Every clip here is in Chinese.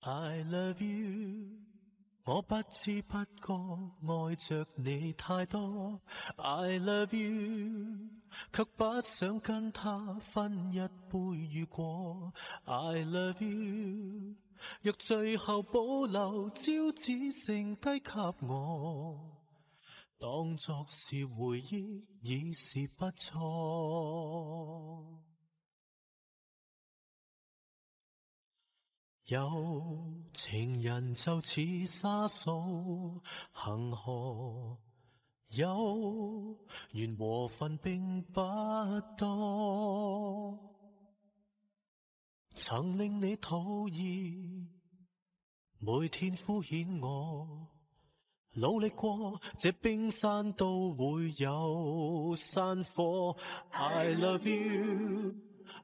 I love you， 我不知不覺愛着你太多。I love you， 卻不想跟他分一杯雨果。I love you， 若最後保留招只剩低給我，當作是回憶已是不錯。有情人就似沙數，恆河有緣和份並不多。曾令你討厭，每天敷衍我，努力過，這冰山都會有山火。I love you。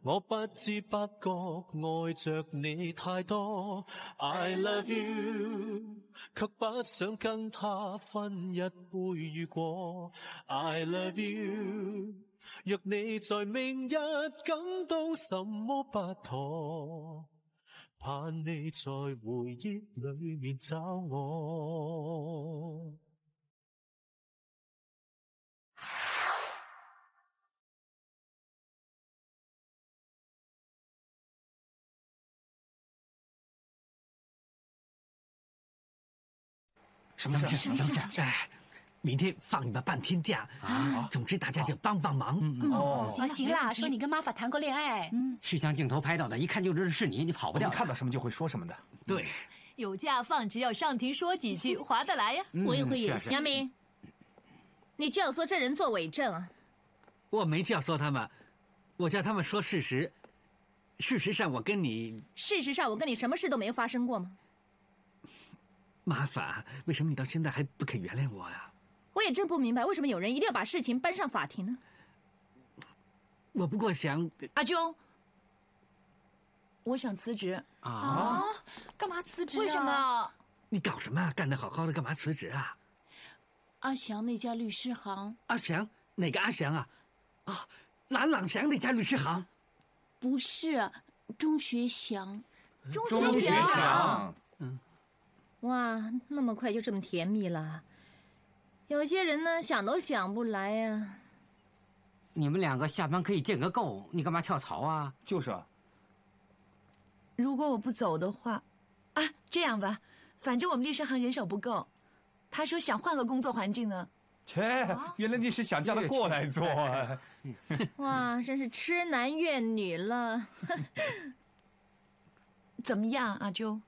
我不知不覺愛着你太多 I love you 卻不想跟他分一杯雨果 I love you 若你在明日感到什麼不妥盼你在回憶裡面找我什么事？明天放你们半天假啊！总之大家就帮帮忙。行啦，说你跟妈法谈过恋爱。视像镜头拍到的，一看就知道是你，你跑不掉。看到什么就会说什么的。对，有假放，只要上庭说几句，划得来呀。我也会演。杨明，你这样说这人做伪证啊！我没这样说他们，我叫他们说事实。事实上，我跟你什么事都没发生过吗？麻烦，为什么你到现在还不肯原谅我呀？我也真不明白，为什么有人一定要把事情搬上法庭呢？我不过想……阿啾，我想辞职啊！干嘛辞职啊？为什么？你搞什么啊？干得好好的，干嘛辞职啊？阿翔那家律师行。阿翔？哪个阿翔啊？啊，朗翔那家律师行？不是，钟学祥。哇，那么快就这么甜蜜了，有些人呢想都想不来呀。你们两个下班可以见个够，你干嘛跳槽啊？就是啊。如果我不走的话，啊，这样吧，反正我们律师行人手不够，他说想换个工作环境呢。切，原来你是想叫他过来做啊！哇，真是痴男怨女了。怎么样，阿啾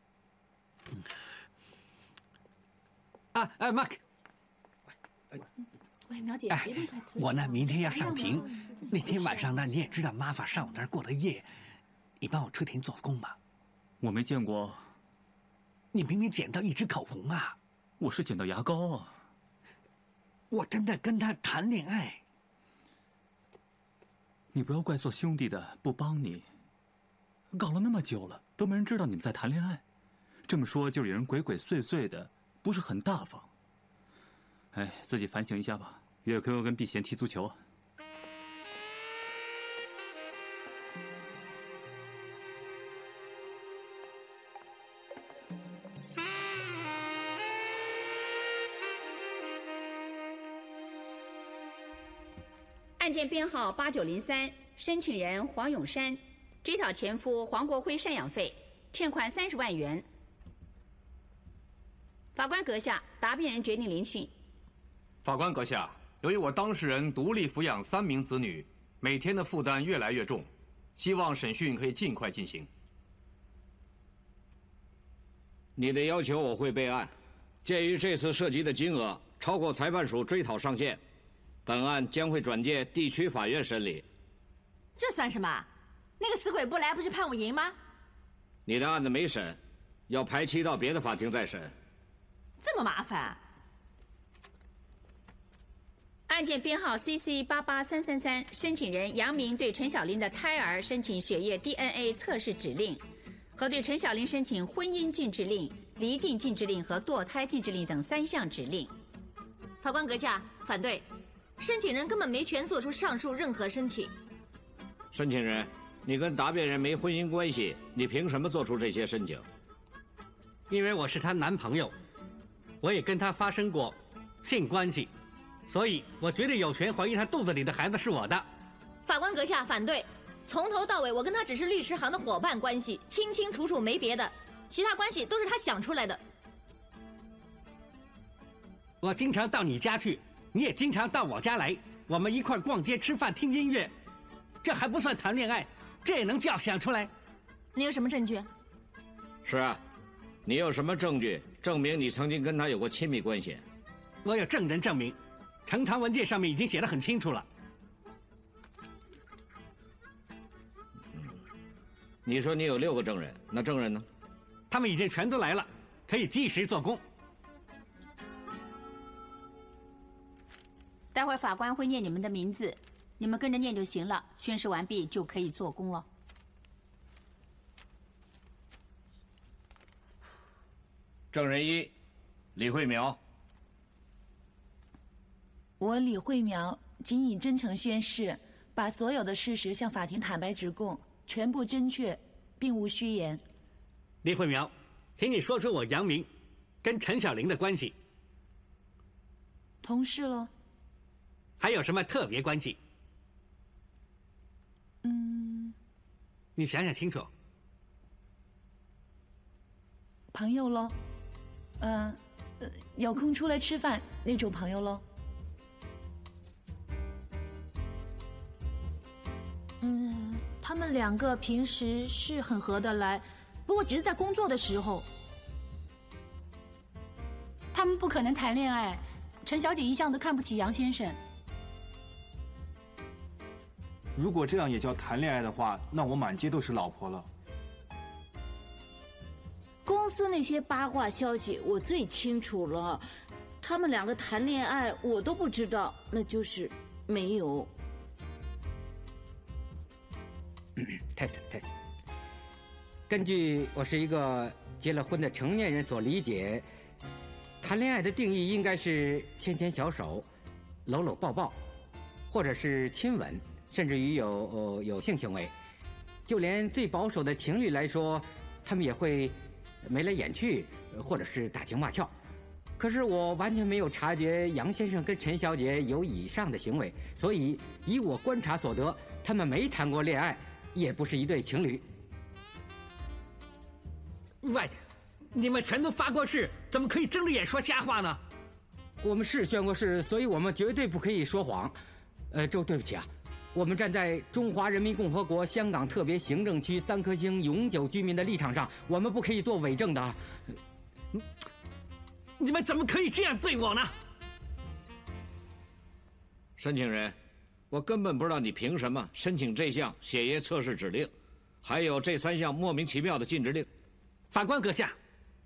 ？Mark， 喂，苗姐，别那么快辞职。我呢，明天要上庭。那天晚上呢，你也知道，妈法上我那儿过了夜，你帮我出庭做供吧。我没见过。你明明捡到一支口红啊！我是捡到牙膏啊。我真的跟他谈恋爱。你不要怪做兄弟的不帮你。搞了那么久了，都没人知道你们在谈恋爱。这么说，就有人鬼鬼祟祟的。不是很大方，哎，自己反省一下吧。也可以跟避嫌踢足球啊。案件编号8903，申请人黄永山追讨前夫黄国辉赡养费，欠款30万元。法官阁下，答辩人决定聆讯。法官阁下，由于我当事人独立抚养3名子女，每天的负担越来越重，希望审讯可以尽快进行。你的要求我会备案。鉴于这次涉及的金额超过裁判署追讨上限，本案将会转介地区法院审理。这算什么？那个死鬼不来，不是判我赢吗？你的案子没审，要排期到别的法庭再审。这么麻烦？案件编号 CC88333，申请人杨明对陈小林的胎儿申请血液 DNA 测试指令，和对陈小林申请婚姻禁止令、离境禁止令和堕胎禁止令等3项指令。法官阁下，反对。申请人根本没权做出上述任何申请。申请人，你跟答辩人没婚姻关系，你凭什么做出这些申请？因为我是她男朋友，我也跟她发生过性关系，所以我绝对有权怀疑她肚子里的孩子是我的。法官阁下，反对。从头到尾，我跟她只是律师行的伙伴关系，清清楚楚，没别的，其他关系都是她想出来的。我经常到你家去，你也经常到我家来，我们一块逛街、吃饭、听音乐，这还不算谈恋爱，这也能叫想出来。你有什么证据？是啊，你有什么证据证明你曾经跟他有过亲密关系？我有证人证明，呈堂文件上面已经写得很清楚了。你说你有6个证人，那证人呢？他们已经全都来了，可以即时做供。待会儿法官会念你们的名字，你们跟着念就行了。宣誓完毕就可以做供了。 证人1，李慧苗。我李慧苗谨以真诚宣誓，把所有的事实向法庭坦白直供，全部真确，并无虚言。李慧苗，请你说出我杨明跟陈小玲的关系。同事喽。还有什么特别关系？你想想清楚。朋友喽。 有空出来吃饭那种朋友喽。他们2个平时是很合得来，不过只是在工作的时候。他们不可能谈恋爱。陈小姐一向都看不起杨先生。如果这样也叫谈恋爱的话，那我满街都是老婆了。 公司那些八卦消息我最清楚了，他们2个谈恋爱我都不知道，那就是没有。test， 根据我是一个结了婚的成年人所理解，谈恋爱的定义应该是牵牵小手、搂搂抱抱，或者是亲吻，甚至于有性行为。就连最保守的情侣来说，他们也会。 眉来眼去，或者是打情骂俏，可是我完全没有察觉杨先生跟陈小姐有以上的行为，所以以我观察所得，他们没谈过恋爱，也不是一对情侣。喂，你们全都发过誓，怎么可以睁着眼说瞎话呢？我们是宣过誓，所以我们绝对不可以说谎。周，对不起啊。 我们站在中华人民共和国香港特别行政区3颗星永久居民的立场上，我们不可以做伪证的。你们怎么可以这样对我呢？申请人，我根本不知道你凭什么申请这项血液测试指令，还有这3项莫名其妙的禁止令。法官阁下，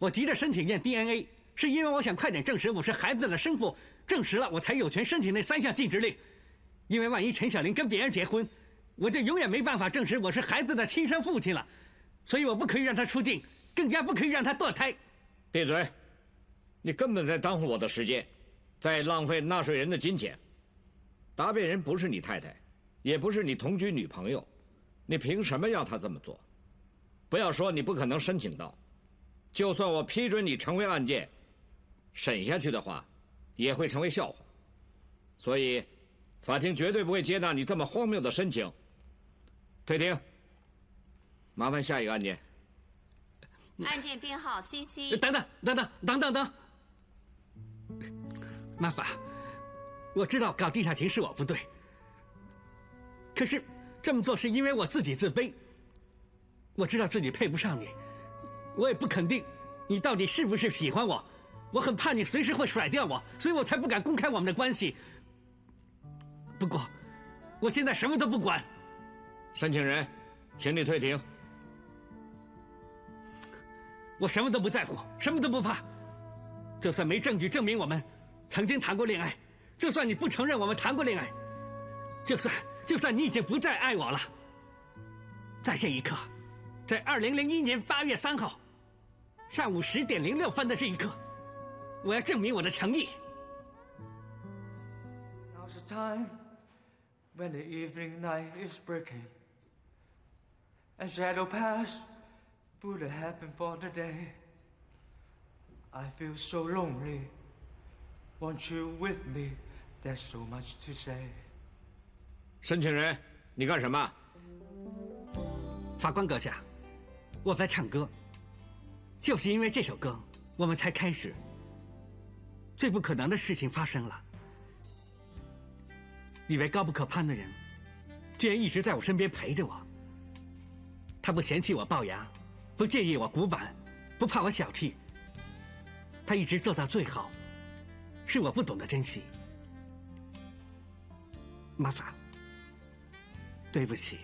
我急着申请验 DNA， 是因为我想快点证实我是孩子的生父，证实了我才有权申请那3项禁止令。 因为万一陈小玲跟别人结婚，我就永远没办法证实我是孩子的亲生父亲了，所以我不可以让她出境，更加不可以让她堕胎。闭嘴！你根本在耽误我的时间，在浪费纳税人的金钱。答辩人不是你太太，也不是你同居女朋友，你凭什么要她这么做？不要说你不可能申请到，就算我批准你成为案件，审下去的话，也会成为笑话。所以。 法庭绝对不会接纳你这么荒谬的申请。退庭。麻烦下一个案件。案件编号 CC。等等，妈法，我知道搞地下情是我不对，可是这么做是因为我自己自卑。我知道自己配不上你，我也不肯定你到底是不是喜欢我，我很怕你随时会甩掉我，所以我才不敢公开我们的关系。 不过，我现在什么都不管。申请人，请你退庭。我什么都不在乎，什么都不怕。就算没证据证明我们曾经谈过恋爱，就算你不承认我们谈过恋爱，就算你已经不再爱我了，在这一刻，在2001年8月3号上午10:06的这一刻，我要证明我的诚意。 When the evening night is breaking and shadow pass through the heaven for the day, I feel so lonely. Want you with me? There's so much to say. 申请人，你干什么？法官阁下，我在唱歌。就是因为这首歌，我们才开始。最不可能的事情发生了。以为高不可攀的人，居然一直在我身边陪着我。他不嫌弃我龅牙，不介意我古板，不怕我小气。他一直做到最好，是我不懂得珍惜。麻烦。 对不起，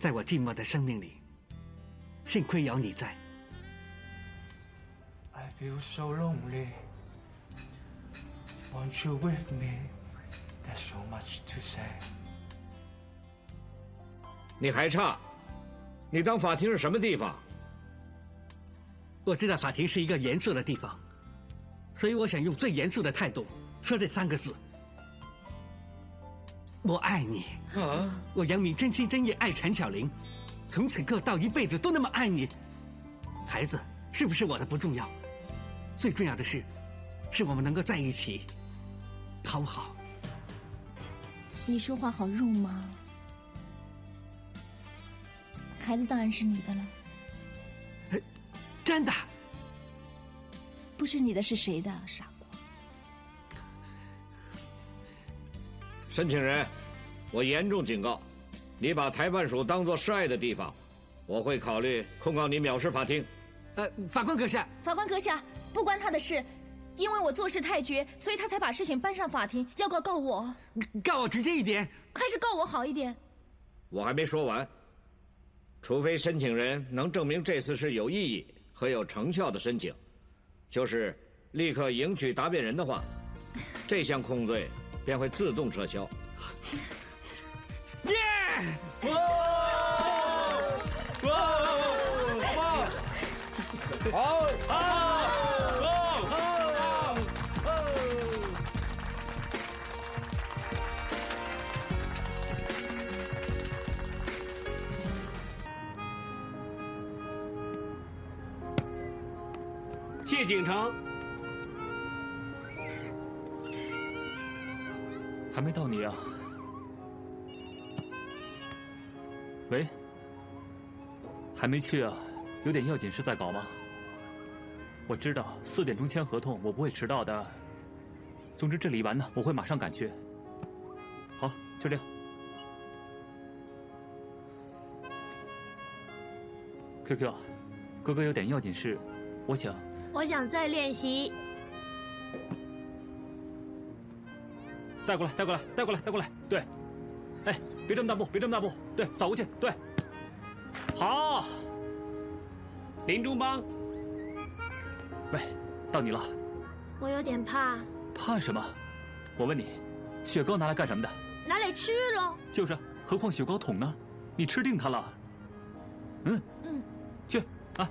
在我寂寞的生命里，幸亏有你在。I feel so lonely. Want you with me? There's so much to say. 你还差，你当法庭是什么地方？我知道法庭是一个严肃的地方，所以我想用最严肃的态度。 说这三个字，我爱你。啊！我杨明真心真意爱陈小玲，从此刻到一辈子都那么爱你。孩子是不是我的不重要，最重要的是，是我们能够在一起，好不好？你说话好肉麻。孩子当然是你的了。真的？不是你的是谁的？傻瓜。 申请人，我严重警告，你把裁判署当作示爱的地方，我会考虑控告你藐视法庭。法官阁下，法官阁下，不关他的事，因为我做事太绝，所以他才把事情搬上法庭，要告我。告我直接一点，还是告我好一点？我还没说完，除非申请人能证明这次是有意义和有成效的申请，就是立刻迎娶答辩人的话，这项控罪。 便会自动撤销。耶！哇！哇！哇！好！好！谢景城。 还没到你啊！喂，还没去啊？有点要紧事在搞吗？我知道4点钟签合同，我不会迟到的。总之这里完呢，我会马上赶去。好，就这样。QQ， 哥哥有点要紧事，我想再练习。 带过来，带过来，带过来，带过来。对，哎，别这么大步，别这么大步。对，扫过去。对，好。林中帮，喂，到你了。我有点怕。怕什么？我问你，雪糕拿来干什么的？拿来吃喽。就是，何况雪糕桶呢？你吃定它了。嗯嗯，去啊。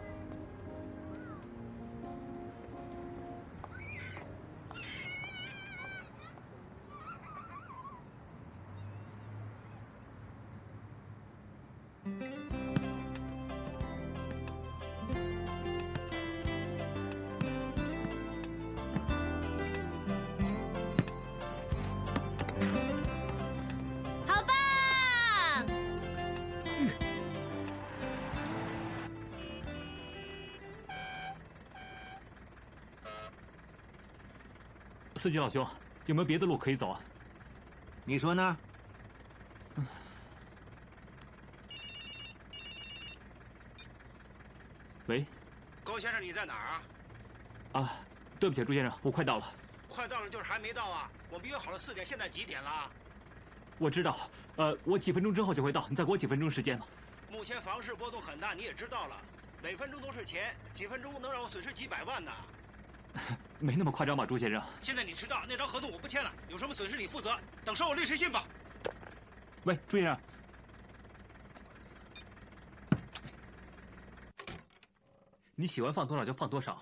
司机老兄，有没有别的路可以走啊？你说呢？喂，高先生，你在哪儿啊？啊，对不起，朱先生，我快到了。快到了就是还没到啊？我们约好了4点，现在几点了？我知道，我几分钟之后就会到，你再给我几分钟时间吧。目前房市波动很大，你也知道了，每分钟都是钱，几分钟能让我损失几百万呢。 没那么夸张吧，朱先生。现在你迟到，那张合同我不签了，有什么损失你负责。等收我律师信吧。喂，朱先生。你喜欢放多少就放多少。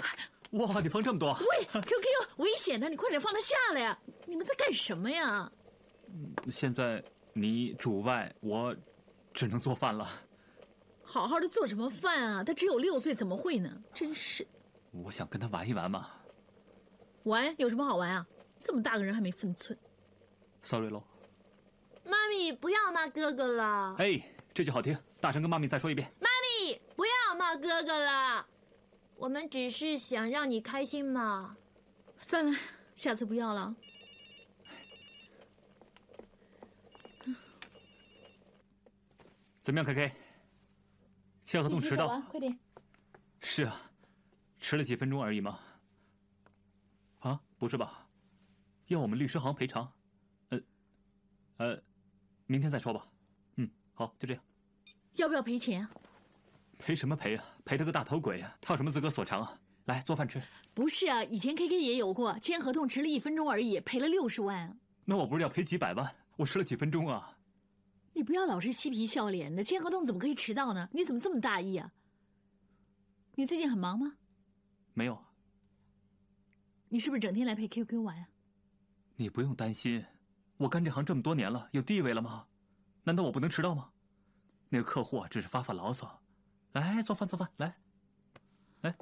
哇，你放这么多！喂 ，QQ， 危险的，你快点放他下来呀！你们在干什么呀？现在你主外，我只能做饭了。好好的做什么饭啊？他只有6岁，怎么会呢？真是。我想跟他玩一玩嘛。玩有什么好玩啊？这么大个人还没分寸。Sorry 喽。妈咪，不要骂哥哥了。哎，这句好听，大声跟妈咪再说一遍。妈咪，不要骂哥哥了。我们只是想让你开心嘛。算了，下次不要了。 怎么样 ，KK？ 签合同迟到，快点。是啊，迟了几分钟而已嘛。啊，不是吧？要我们律师行赔偿？明天再说吧。嗯，好，就这样。要不要赔钱啊？赔什么赔啊？赔他个大头鬼啊！他有什么资格索偿啊？来做饭吃。不是啊，以前 KK 也有过，签合同迟了1分钟而已，赔了60万啊。那我不是要赔几百万？我迟了几分钟啊？ 你不要老是嬉皮笑脸的，签合同怎么可以迟到呢？你怎么这么大意啊？你最近很忙吗？没有。你是不是整天来陪 QQ 玩啊？你不用担心，我干这行这么多年了，有地位了吗？难道我不能迟到吗？那个客户啊，只是发发牢骚。来做饭做饭来，来，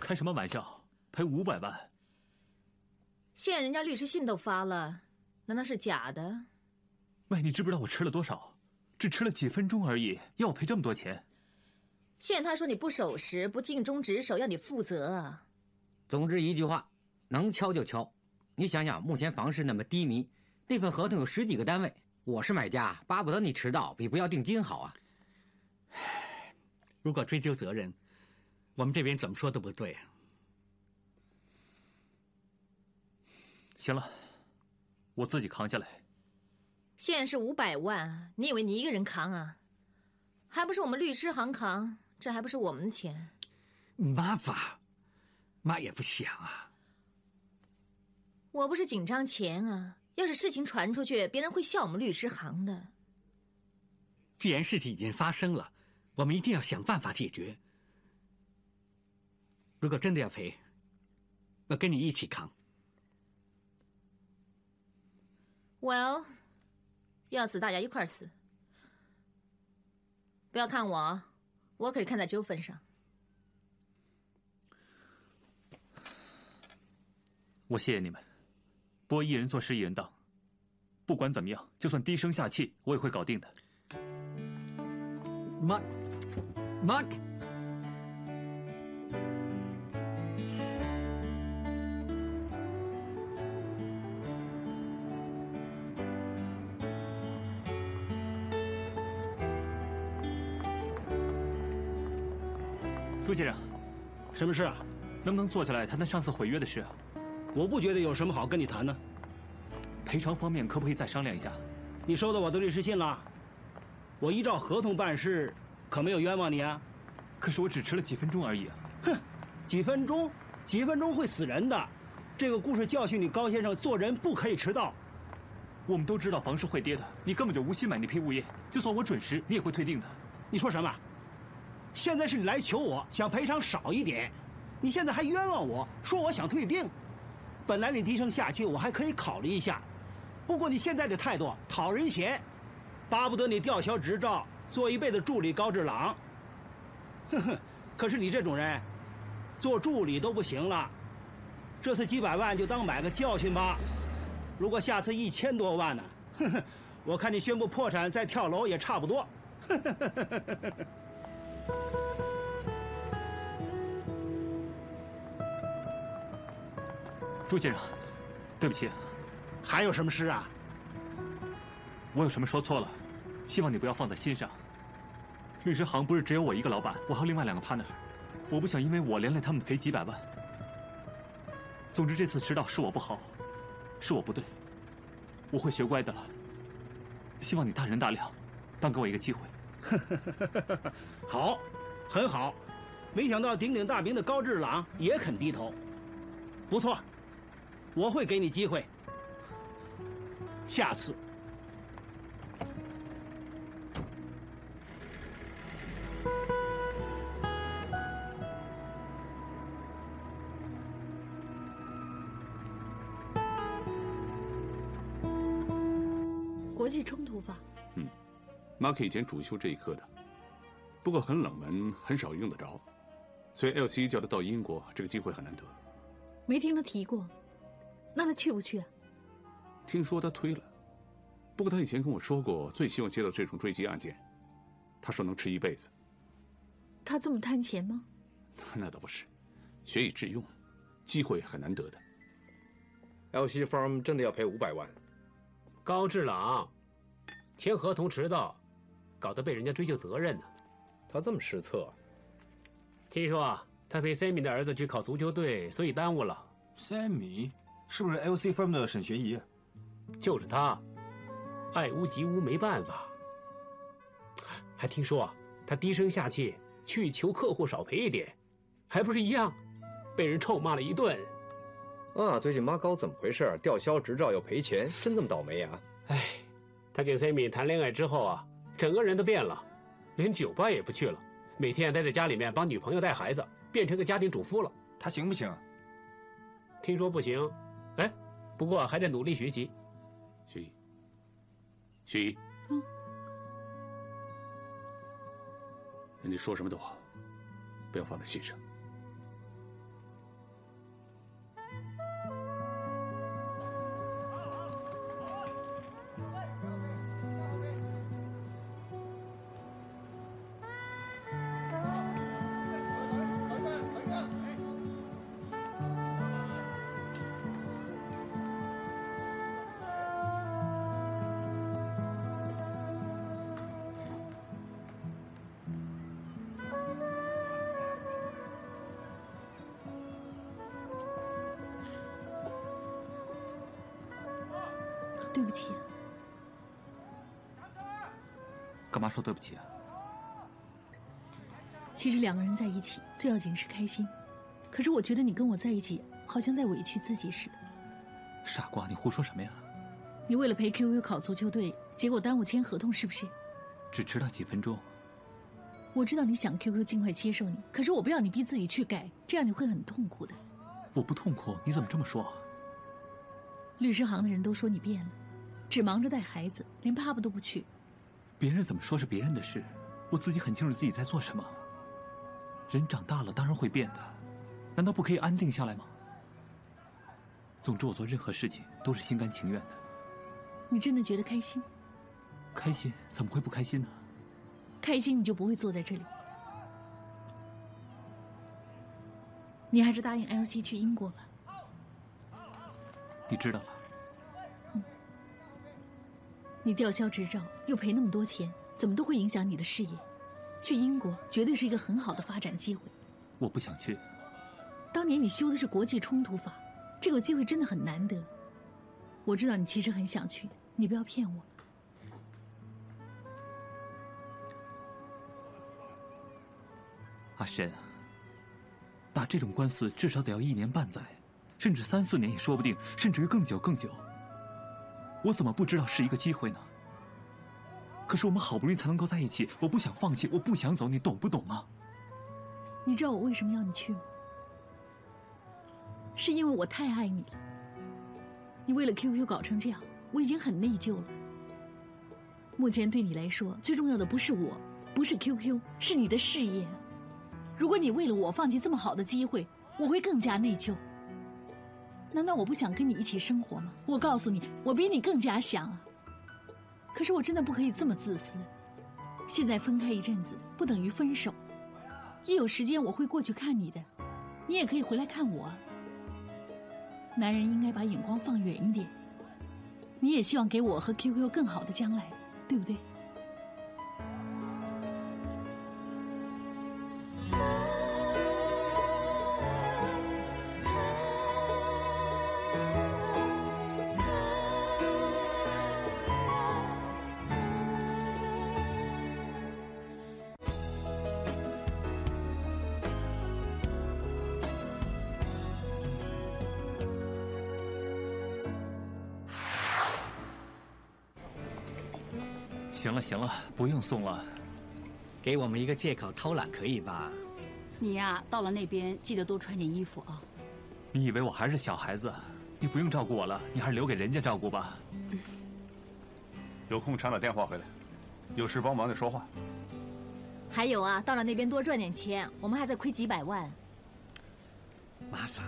开什么玩笑？赔500万。现在人家律师信都发了，难道是假的？ 喂，你知不知道我吃了多少？只吃了几分钟而已，要我赔这么多钱？现在他说你不守时、不尽忠职守，要你负责啊！总之一句话，能敲就敲。你想想，目前房市那么低迷，那份合同有10几个单位，我是买家，巴不得你迟到比不要定金好啊！如果追究责任，我们这边怎么说都不对啊。行了，我自己扛下来。 现是500万，你以为你一个人扛啊？还不是我们律师行扛，这还不是我们的钱。妈吧，妈也不想啊。我不是紧张钱啊，要是事情传出去，别人会笑我们律师行的。既然事情已经发生了，我们一定要想办法解决。如果真的要赔，我跟你一起扛。Well。 要死，大家一块儿死！不要看我啊，我可是看在纠纷上。我谢谢你们，不过一人做事一人当，不管怎么样，就算低声下气，我也会搞定的。Mark。 朱先生，什么事啊？能不能坐下来谈谈上次毁约的事啊？我不觉得有什么好跟你谈呢。赔偿方面可不可以再商量一下？你收到我的律师信了？我依照合同办事，可没有冤枉你啊。可是我只迟了几分钟而已啊！哼，几分钟，几分钟会死人的。这个故事教训你，高先生做人不可以迟到。我们都知道房市会跌的，你根本就无心买那批物业。就算我准时，你也会退订的。你说什么？ 现在是你来求我，想赔偿少一点，你现在还冤枉我说我想退订。本来你低声下气，我还可以考虑一下，不过你现在的态度讨人嫌，巴不得你吊销执照，做一辈子助理高志朗。哼哼，可是你这种人，做助理都不行了。这次几百万就当买个教训吧。如果下次1000多万呢？哼哼，我看你宣布破产再跳楼也差不多。朱先生，对不起，还有什么事啊？我有什么说错了？希望你不要放在心上。律师行不是只有我一个老板，我还有另外2个 partner， 我不想因为我连累他们赔几百万。总之这次迟到是我不好，是我不对，我会学乖的了。希望你大人大量，当给我一个机会。 好，很好，没想到鼎鼎大名的高志朗也肯低头，不错，我会给你机会，下次。国际冲突法。嗯。Mark 以前主修这一科的，不过很冷门，很少用得着，所以 LC 叫他到英国，这个机会很难得。没听他提过，那他去不去啊？听说他推了，不过他以前跟我说过，最希望接到这种追击案件，他说能吃一辈子。他这么贪钱吗？那倒不是，学以致用，机会很难得的。 LC Farm 真的要赔500万。高志朗，签合同迟到，搞得被人家追究责任呢。他这么失策，听说他陪 Sammy 的儿子去考足球队，所以耽误了。Sammy 是不是 LC Farm 的沈学宜啊？就是他，爱屋及乌没办法。还听说啊，他低声下气去求客户少赔一点，还不是一样，被人臭骂了一顿。 啊，最近妈高怎么回事？吊销执照又赔钱，真这么倒霉啊！哎，他跟 Sammy 谈恋爱之后啊，整个人都变了，连酒吧也不去了，每天待在家里面帮女朋友带孩子，变成个家庭主妇了。他行不行？听说不行，哎，不过还得努力学习。学艺，学艺，嗯，你说什么都好，不要放在心上。 对不起，干嘛说对不起啊？其实两个人在一起最要紧是开心，可是我觉得你跟我在一起，好像在委屈自己似的。傻瓜，你胡说什么呀？你为了陪 QQ 考足球队，结果耽误签合同是不是？只迟到几分钟。我知道你想 QQ 尽快接受你，可是我不要你逼自己去改，这样你会很痛苦的。我不痛苦，你怎么这么说啊？律师行的人都说你变了。 只忙着带孩子，连爸爸都不去。别人怎么说是别人的事，我自己很清楚自己在做什么。人长大了当然会变的，难道不可以安定下来吗？总之，我做任何事情都是心甘情愿的。你真的觉得开心？开心怎么会不开心呢？开心你就不会坐在这里。你还是答应 LC 去英国吧。你知道了。 你吊销执照，又赔那么多钱，怎么都会影响你的事业。去英国绝对是一个很好的发展机会。我不想去。当年你修的是国际冲突法，这个机会真的很难得。我知道你其实很想去，你不要骗我。阿深，打这种官司至少得要1年半载，甚至3、4年也说不定，甚至于更久。 我怎么不知道是一个机会呢？可是我们好不容易才能够在一起，我不想放弃，我不想走，你懂不懂啊？你知道我为什么要你去吗？是因为我太爱你了。你为了 QQ 搞成这样，我已经很内疚了。目前对你来说，最重要的不是我，不是 QQ， 是你的事业。如果你为了我放弃这么好的机会，我会更加内疚。 难道我不想跟你一起生活吗？我告诉你，我比你更加想啊。可是我真的不可以这么自私。现在分开一阵子不等于分手，一有时间我会过去看你的，你也可以回来看我。男人应该把眼光放远一点。你也希望给我和 QQ 更好的将来，对不对？ 行了行了，不用送了，给我们一个借口偷懒可以吧？你呀，到了那边记得多穿点衣服啊。你以为我还是小孩子？你不用照顾我了，你还是留给人家照顾吧。有空常打电话回来。有事帮忙得说话。还有啊，到了那边多赚点钱，我们还在亏几百万。麻烦。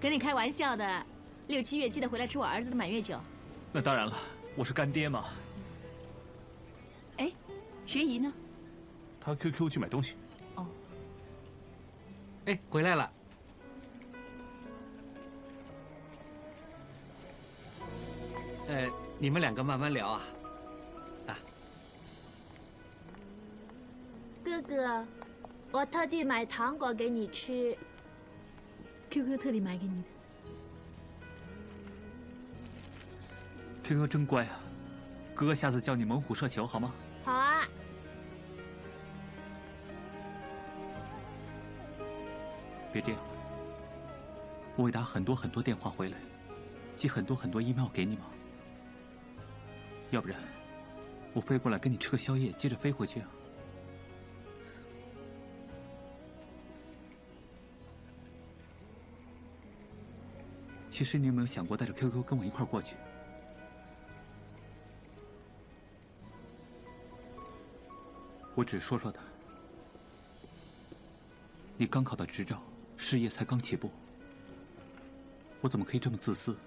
跟你开玩笑的，6、7月记得回来吃我儿子的满月酒。那当然了，我是干爹嘛。哎，学姨呢？她 QQ 去买东西。哦。哎，回来了。 你们两个慢慢聊啊，啊！哥哥，我特地买糖果给你吃。QQ 特地买给你的。QQ 真乖啊，哥哥下次教你猛虎射球好吗？好啊。别这样，我会打很多电话回来，寄很多 email 给你吗？ 要不然，我飞过来跟你吃个宵夜，接着飞回去啊！其实你有没有想过带着 QQ 跟我一块儿过去？我只是说说他。你刚考到执照，事业才刚起步，我怎么可以这么自私，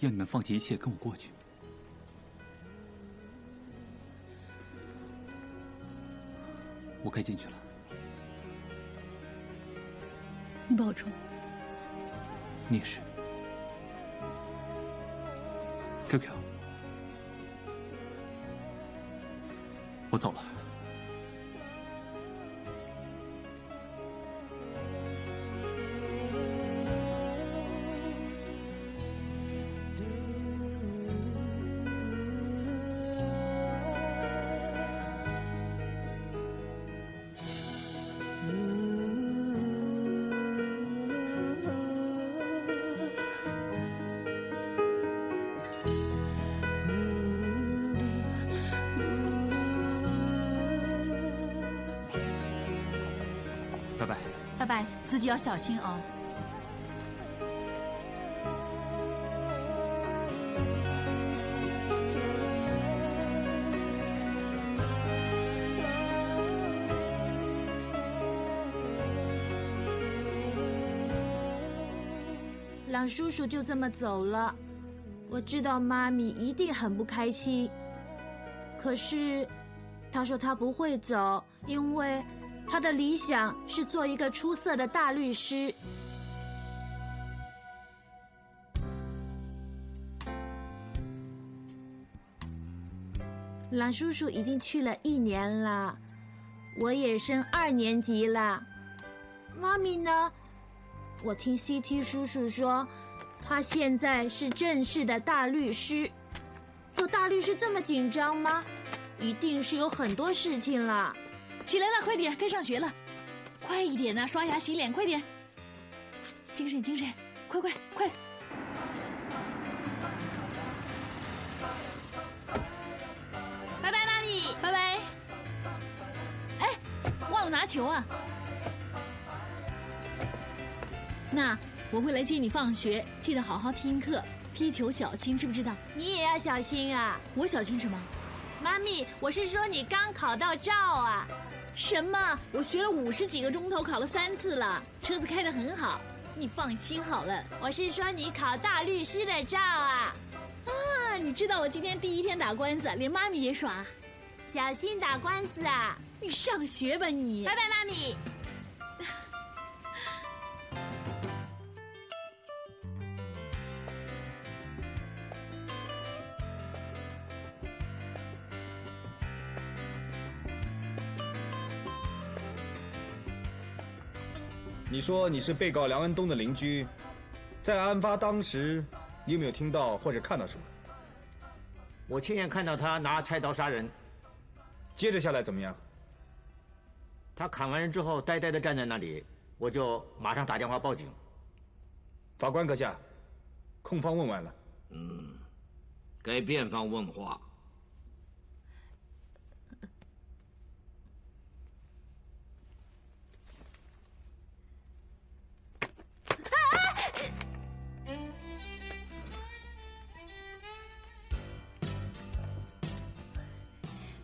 要你们放弃一切跟我过去？ 我该进去了，你保重。你也是。QQ， 我走了。自己要小心哦。朗叔叔就这么走了，我知道妈咪一定很不开心。可是，她说她不会走，因为。 他的理想是做一个出色的大律师。朗叔叔已经去了1年了，我也升2年级了。妈咪呢？我听 CT 叔叔说，他现在是正式的大律师。做大律师这么紧张吗？一定是有很多事情了。 起来了，快点，该上学了，快一点呐、啊！刷牙洗脸，快点！精神精神，快！拜拜，妈咪，拜拜。哎，忘了拿球啊！那我会来接你放学，记得好好听课，踢球小心，知不知道？你也要小心啊！我小心什么？妈咪，我是说你刚考到照啊！ 什么？我学了50几个钟头，考了3次了，车子开得很好，你放心好了。我是说你考大律师的照啊！啊，你知道我今天第一天打官司，连妈咪也耍，小心打官司啊！你上学吧你！拜拜，妈咪。你说你是被告梁恩东的邻居，在案发当时，你有没有听到或者看到什么？我亲眼看到他拿菜刀杀人。接着下来怎么样？他砍完人之后，呆呆地站在那里，我就马上打电话报警。法官阁下，控方问完了。嗯，该辩方问话。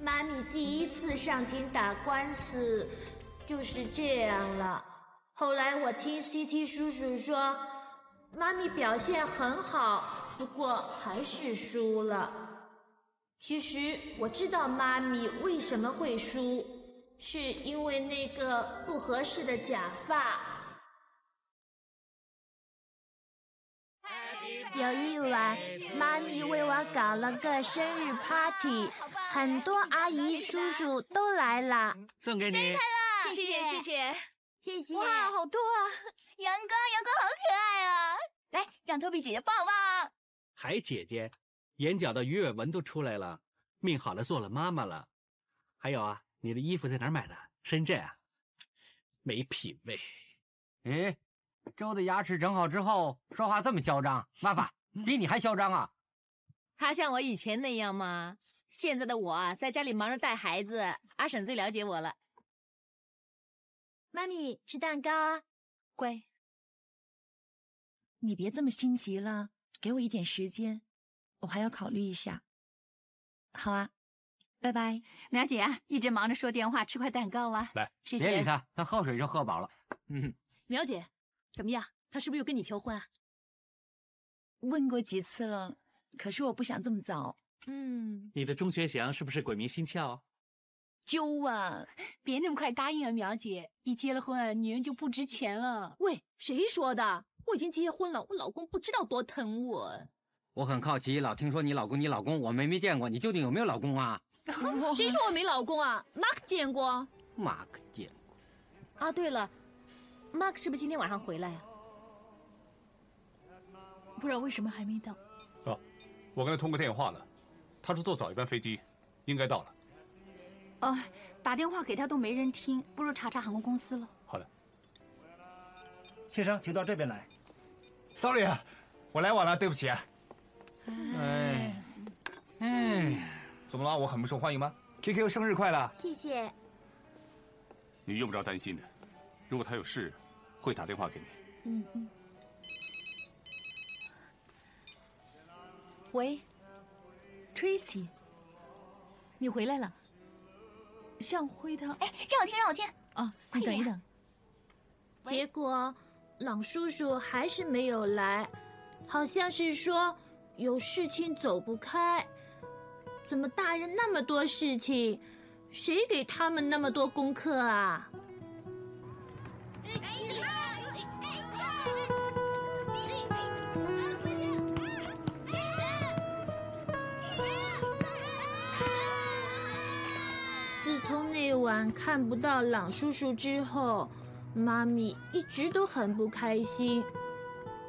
妈妈咪第一次上庭打官司就是这样了。后来我听 CT 叔叔说，妈咪表现很好，不过还是输了。其实我知道妈咪为什么会输，是因为那个不合适的假发。有一晚，妈咪为我搞了个生日 party， 很多阿姨叔叔都来了。送给你，生日快乐！谢谢谢谢谢谢！哇，好多啊！阳光好可爱啊！来，让托比姐姐抱抱。海姐姐，眼角的鱼尾纹都出来了，命好了，做了妈妈了。还有啊，你的衣服在哪儿买的？深圳啊？没品味。哎。 周的牙齿整好之后，说话这么嚣张，爸爸比你还嚣张啊！他像我以前那样吗？现在的我在家里忙着带孩子，阿婶最了解我了。妈咪，吃蛋糕啊，乖。你别这么心急了，给我一点时间，我还要考虑一下。好啊，拜拜。苗姐啊，一直忙着说电话，吃块蛋糕啊。来，谢谢。别理他，他喝水就喝饱了。嗯，苗姐。 怎么样？他是不是又跟你求婚啊？问过几次了，可是我不想这么早。嗯，你的钟学祥是不是鬼迷心窍？揪啊！别那么快答应啊，苗姐，一结了婚，女人就不值钱了。喂，谁说的？我已经结婚了，我老公不知道多疼我。我很好奇，老听说你老公，我没见过，你究竟有没有老公啊？谁说我没老公啊？马克见过。啊，对了。 Mark 是不是今天晚上回来呀？不知道为什么还没到。哦，我跟他通过电话了，他说坐早一班飞机，应该到了。哦，打电话给他都没人听，不如查查航空公司了。好的。先生，请到这边来。Sorry 啊，我来晚了，对不起啊。哎，怎么了？我很不受欢迎吗 ？KQ 生日快乐！谢谢。你用不着担心的。 如果他有事，会打电话给你。嗯嗯。喂 ，Tracy， 你回来了。向辉他……哎，让我听啊！你等一等。结果，朗叔叔还是没有来，好像是说有事情走不开。怎么大人那么多事情？谁给他们那么多功课啊？ 自从那晚看不到朗叔叔之后，妈咪一直都很不开心。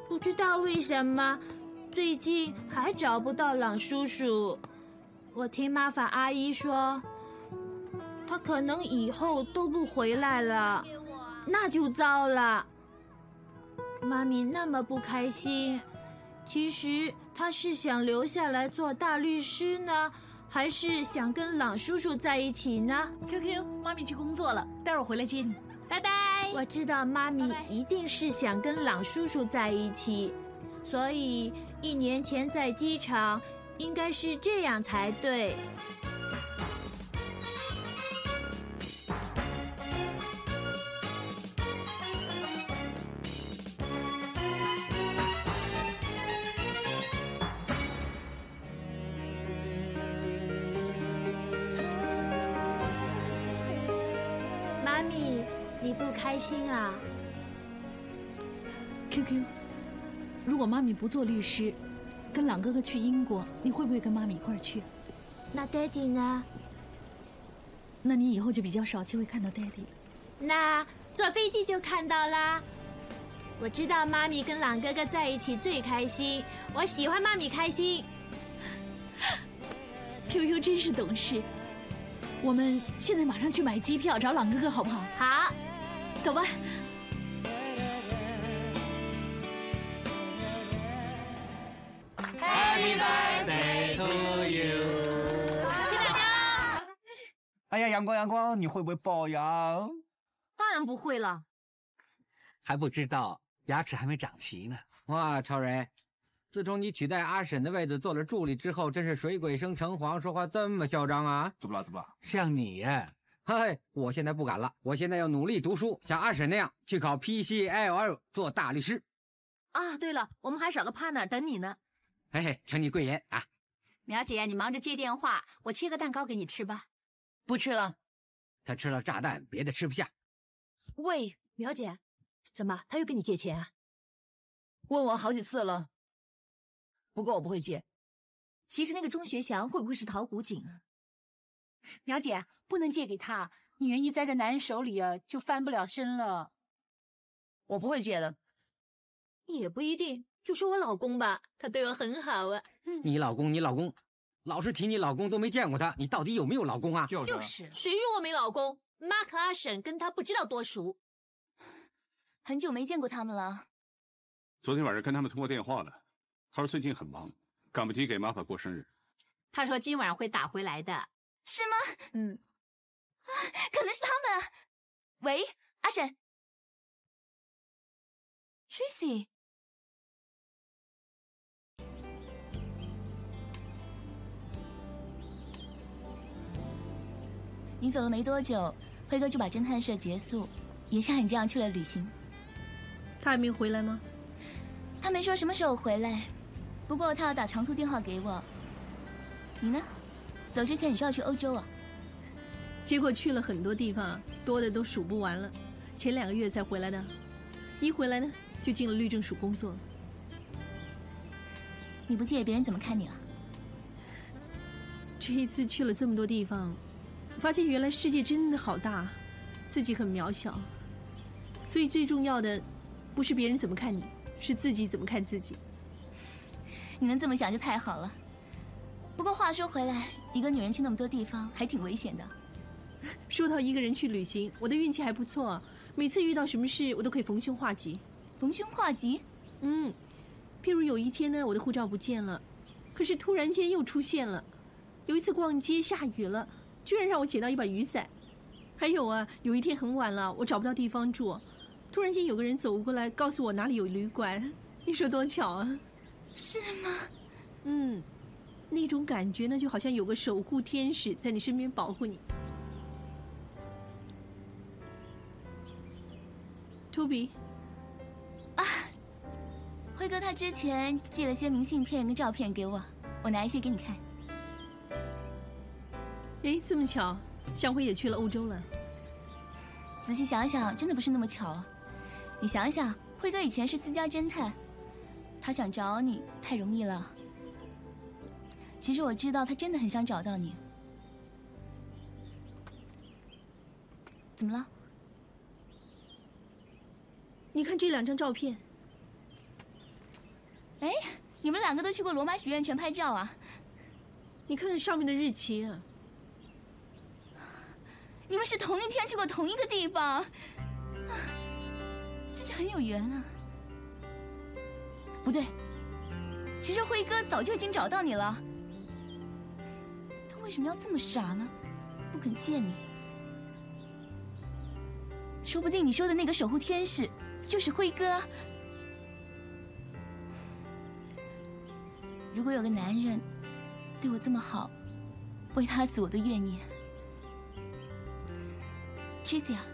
不知道为什么，最近还找不到朗叔叔。我听妈法阿姨说，他可能以后都不回来了。 那就糟了，妈咪那么不开心。其实她是想留下来做大律师呢，还是想跟朗叔叔在一起呢 ？QQ， 妈咪去工作了，待会儿回来接你，拜拜。我知道妈咪一定是想跟朗叔叔在一起，所以1年前在机场应该是这样才对。 开心啊 ！QQ， 如果妈咪不做律师，跟朗哥哥去英国，你会不会跟妈咪一块儿去？那 Daddy 呢？那你以后就比较少机会看到 Daddy 那坐飞机就看到啦。我知道妈咪跟朗哥哥在一起最开心，我喜欢妈咪开心。QQ 真是懂事。我们现在马上去买机票找朗哥哥，好不好？好。 走吧。Happy birthday to you！ 吃蛋糕。哎呀，阳光，你会不会龅牙？当然不会了。还不知道，牙齿还没长齐呢。哇，超人，自从你取代阿婶的位子做了助理之后，真是水鬼升城隍，说话这么嚣张啊！怎么了？像你耶！嗨，我现在不敢了，我现在要努力读书，像阿婶那样去考 PCLL 做大律师。啊，对了，我们还少个 partner 等你呢。嘿嘿，承你贵言啊！苗姐，你忙着接电话，我切个蛋糕给你吃吧。不吃了，他吃了炸弹，别的吃不下。喂，苗姐，怎么他又跟你借钱啊？问我好几次了。 不过我不会借。其实那个钟学祥会不会是陶古井啊？苗姐，不能借给他，女人一栽在男人手里啊，就翻不了身了。我不会借的。也不一定，就说我老公吧，他对我很好啊。你老公，老是提你老公都没见过他，你到底有没有老公啊？就是，谁说我没老公？妈和阿婶跟他不知道多熟，很久没见过他们了。昨天晚上跟他们通过电话了。 他说最近很忙，赶不及给妈妈过生日。他说今晚会打回来的，是吗？嗯，啊，可能是他们。喂，阿婶 ，Tracy， 你走了没多久，辉哥就把侦探社结束，也像你这样去了旅行。他还没回来吗？他没说什么时候回来。 不过他要打长途电话给我，你呢？走之前你说要去欧洲啊，结果去了很多地方，多的都数不完了。前2个月才回来的，一回来呢就进了律政署工作。你不介意别人怎么看你啊？这一次去了这么多地方，发现原来世界真的好大，自己很渺小。所以最重要的，不是别人怎么看你，是自己怎么看自己。 你能这么想就太好了。不过话说回来，一个女人去那么多地方还挺危险的。说到一个人去旅行，我的运气还不错，每次遇到什么事我都可以逢凶化吉。逢凶化吉？嗯，譬如有一天呢，我的护照不见了，可是突然间又出现了。有一次逛街下雨了，居然让我捡到一把雨伞。还有啊，有一天很晚了，我找不到地方住，突然间有个人走过来告诉我哪里有旅馆，你说多巧啊！ 是吗？嗯，那种感觉呢，就好像有个守护天使在你身边保护你。Toby， 啊，辉哥他之前寄了些明信片跟照片给我，我拿一些给你看。哎，这么巧，向辉也去了欧洲了。仔细想想，真的不是那么巧啊！你想想，辉哥以前是私家侦探。 他想找你太容易了。其实我知道他真的很想找到你。怎么了？你看这2张照片。哎，你们2个都去过罗马许愿泉拍照啊？你看看上面的日期啊。你们是同一天去过同一个地方，啊，真是很有缘啊。 不对，其实辉哥早就已经找到你了，他为什么要这么傻呢？不肯见你，说不定你说的那个守护天使就是辉哥。如果有个男人对我这么好，为他死我都愿意。Tracy 啊，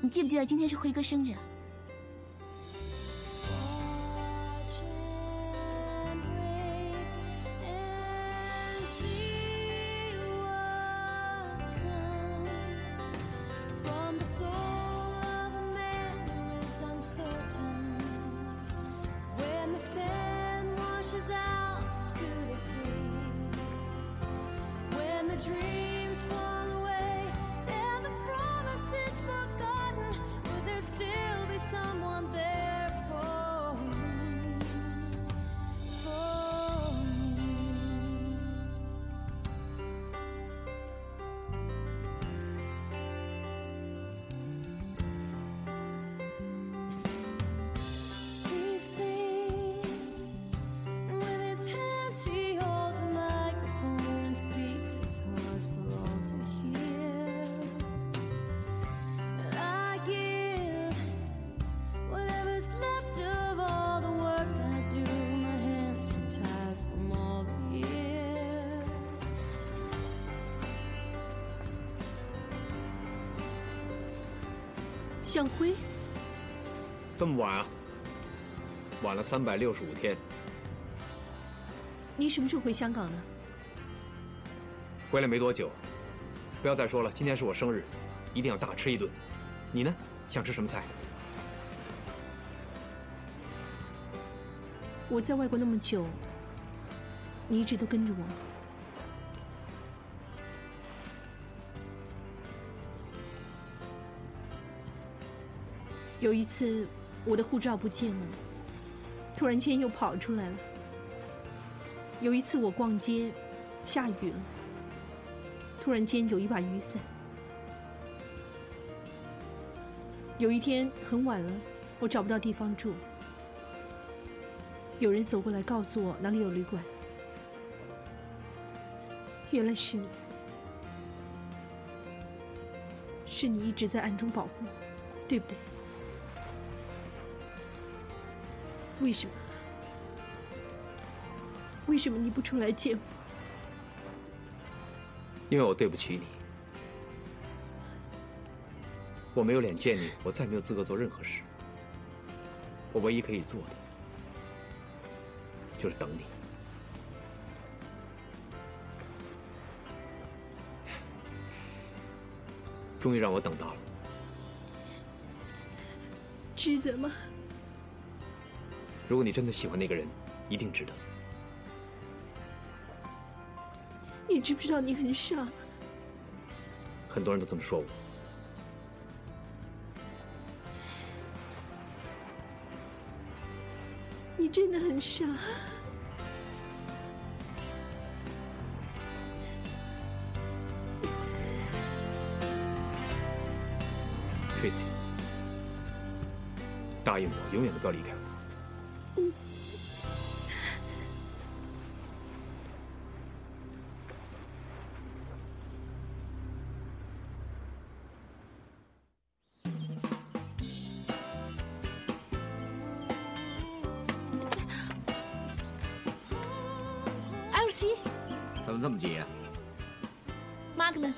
你记不记得今天是辉哥生日？ He holds the microphone and speaks. It's hard for all to hear. 向辉，这么晚啊？晚了365天。你什么时候回香港呢？回来没多久。不要再说了，今天是我生日，一定要大吃一顿。你呢？想吃什么菜？我在外国那么久，你一直都跟着我。 有一次，我的护照不见了，突然间又跑出来了。有一次我逛街，下雨了，突然间有一把雨伞。有一天很晚了，我找不到地方住，有人走过来告诉我哪里有旅馆，原来是你，是你一直在暗中保护我，对不对？ 为什么？为什么你不出来见我？因为我对不起你，我没有脸见你，我再没有资格做任何事。我唯一可以做的，就是等你。终于让我等到了，值得吗？ 如果你真的喜欢那个人，一定值得。你知不知道你很傻？很多人都这么说我。你真的很傻。Tracy， 答应我，永远都不要离开我。 LC， 怎么这么急啊 ？Mark 呢？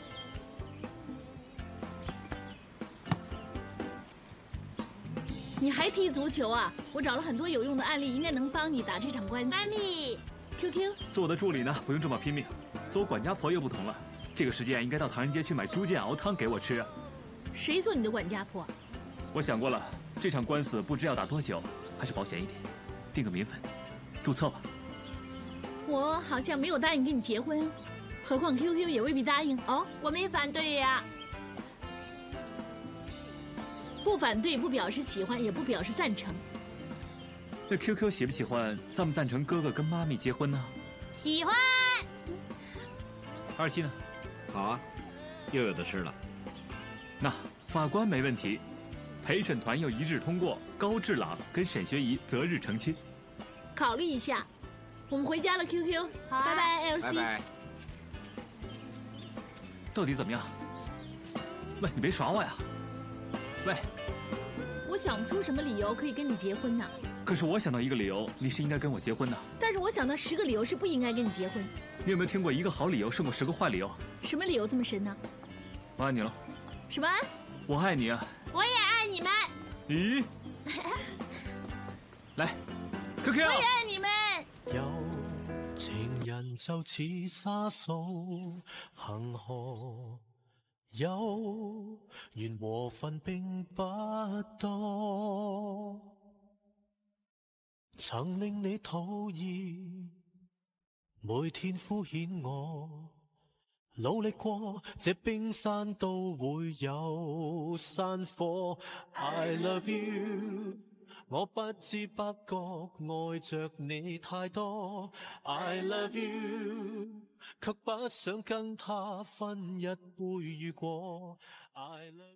你还踢足球啊？我找了很多有用的案例，应该能帮你打这场官司。艾米 ，QQ， 做我的助理呢，不用这么拼命。做我管家婆又不同了，这个时间应该到唐人街去买猪腱熬汤给我吃啊。谁做你的管家婆？我想过了，这场官司不知要打多久，还是保险一点，定个名分，注册吧。 我好像没有答应跟你结婚，何况 QQ 也未必答应哦。我没反对呀，不反对，不表示喜欢，也不表示赞成。那 QQ 喜不喜欢，赞不赞成哥哥跟妈咪结婚呢？喜欢。二七呢？好啊，又有的吃了。那法官没问题，陪审团又一致通过高志朗跟沈学怡择日成亲。考虑一下。 我们回家了 ，QQ， 拜拜 ，LC。到底怎么样？喂，你别耍我呀！喂，我想不出什么理由可以跟你结婚呢。可是我想到一个理由，你是应该跟我结婚的。但是我想到10个理由是不应该跟你结婚。你有没有听过一个好理由胜过10个坏理由？什么理由这么神呢？我爱你了。什么？我爱你啊！我也爱你们。咦？来 ，QQ。我也爱你们。 有情人就似沙數，恒河有緣和份並不多，曾令你討厭，每天敷衍我，努力過，這冰山都會有山火。I love you。 我不知不覺愛著你太多 ，I love you， 卻不想跟他分一杯雨果。I love you